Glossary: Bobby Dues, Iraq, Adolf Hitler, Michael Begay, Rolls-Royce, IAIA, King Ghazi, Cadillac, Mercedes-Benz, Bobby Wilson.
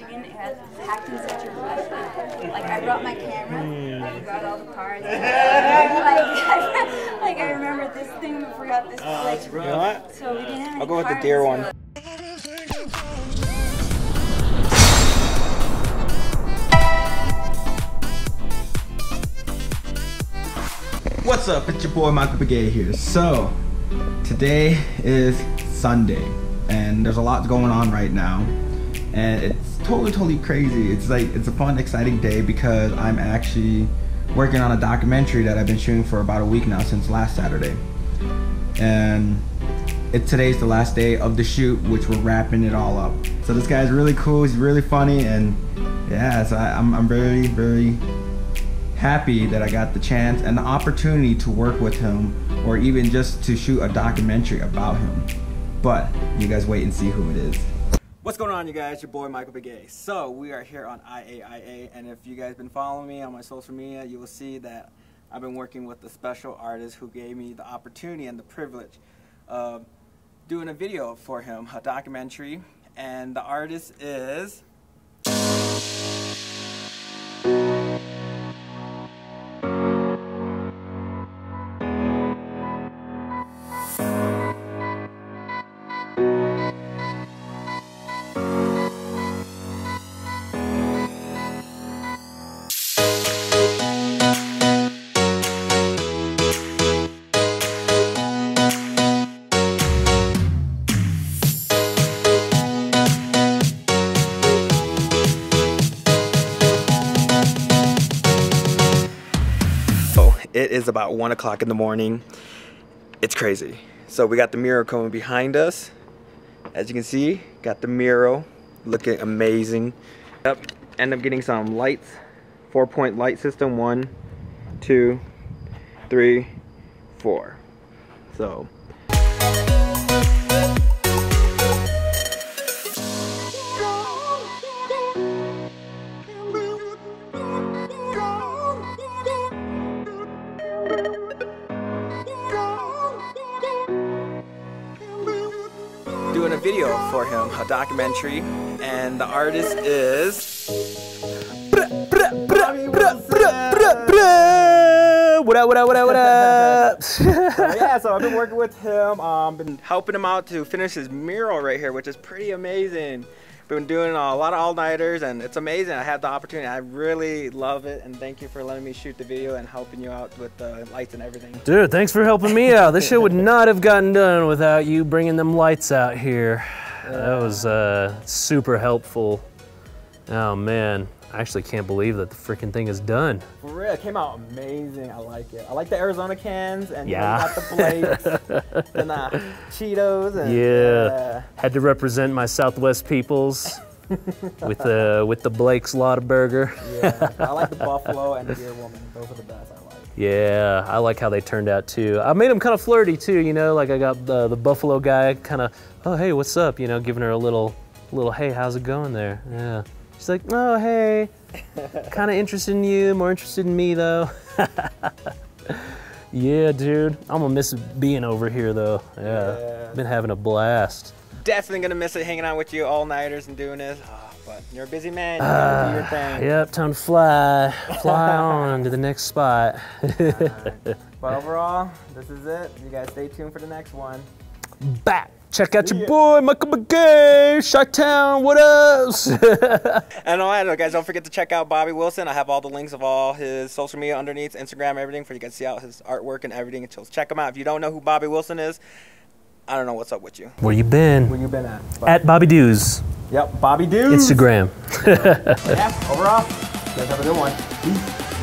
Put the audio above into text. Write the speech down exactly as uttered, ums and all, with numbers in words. Michigan has packed in such a rush. Like, like I brought my camera, I brought all the cards. Like, I, like I remember this thing, we forgot this. Oh, like, that's rough. You know what? So we didn't have any I'll go with cards, the deer one. So what's up? It's your boy Michael Begay here. So today is Sunday, and there's a lot going on right now, and it's totally, totally crazy. It's like it's a fun, exciting day because I'm actually working on a documentary that I've been shooting for about a week now since last Saturday, and it today's the last day of the shoot, which we're wrapping it all up. So this guy's really cool. He's really funny, and yeah, so I, I'm I'm very, very happy that I got the chance and the opportunity to work with him, or even just to shoot a documentary about him. But you guys wait and see who it is. What's going on, you guys? Your boy Michael Begay. So we are here on I A I A, and if you guys been following me on my social media, you will see that I've been working with a special artist who gave me the opportunity and the privilege of doing a video for him, a documentary, and the artist is It is about one o'clock in the morning. It's crazy. So we got the mural coming behind us. As you can see, got the mural looking amazing. Yep, end up getting some lights. Four point light system, one, two, three, four. So. Doing a video for him, a documentary, and the artist is Bobby Wilson. What up, what up, what up, what up? Yeah, so I've been working with him, um, been helping him out to finish his mural right here, which is pretty amazing. Been doing a lot of all-nighters, and it's amazing. I had the opportunity. I really love it, and thank you for letting me shoot the video and helping you out with the lights and everything. Dude, thanks for helping me out. This shit would not have gotten done without you bringing them lights out here. Yeah. That was uh, super helpful. Oh, man. I actually can't believe that the freaking thing is done. For real, it came out amazing. I like it. I like the Arizona cans, and yeah, you know, got the plates and the Cheetos. And, yeah, uh, had to represent my Southwest peoples with the uh, with the Blake's Lotta Burger. Yeah, I like the buffalo and the deer woman. Those are the best. I like. Yeah, I like how they turned out too. I made them kind of flirty too. You know, like I got the the buffalo guy kind of, oh hey, what's up? You know, giving her a little little hey, how's it going there? Yeah. She's like, oh, hey, kind of interested in you, more interested in me, though. Yeah, dude, I'm gonna miss being over here, though. Yeah, yeah, been having a blast. Definitely gonna miss it, hanging out with you all-nighters and doing this, oh, but you're a busy man, you gotta uh, do your thing. Yep, time to fly, fly on to the next spot. Right. But overall, this is it. You guys stay tuned for the next one. Back. Check out your boy, Michael Begay, Sharktown, what else? And all that, guys, don't forget to check out Bobby Wilson. I have all the links of all his social media underneath, Instagram, everything, for you guys to see out his artwork and everything. So check him out. If you don't know who Bobby Wilson is, I don't know what's up with you. Where you been? Where you been at? Bobby. At Bobby Dues. Yep, Bobby Dues. Instagram. Yeah, overall, you guys have a good one. Peace.